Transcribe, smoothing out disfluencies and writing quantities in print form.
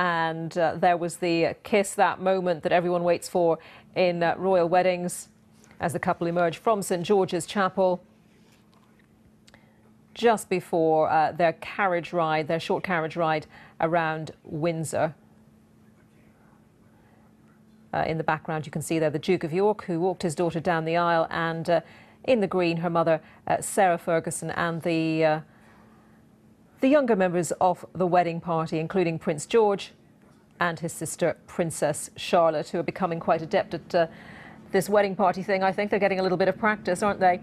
and there was the kiss, that moment that everyone waits for in royal weddings, as the couple emerged from St. George's Chapel just before their carriage ride, their short carriage ride around Windsor. In the background, you can see there the Duke of York, who walked his daughter down the aisle, and in the green, her mother, Sarah Ferguson, and the younger members of the wedding party, including Prince George and his sister, Princess Charlotte, who are becoming quite adept at this wedding party thing. I think they're getting a little bit of practice, aren't they?